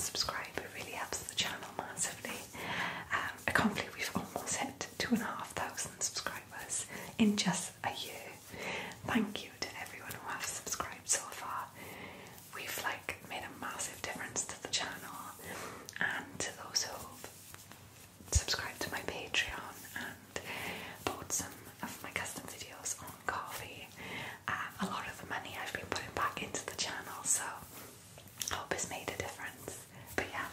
subscribe. It really helps the channel massively. I can't believe we've almost hit 2,500 subscribers in just a year. Thank you to everyone who has subscribed so far. We've like made a massive difference to the channel and to those who've subscribed to my Patreon and bought some of my custom videos on Ko-fi. A lot of the money I've been putting back into the channel, so I hope it's made a difference. But yeah,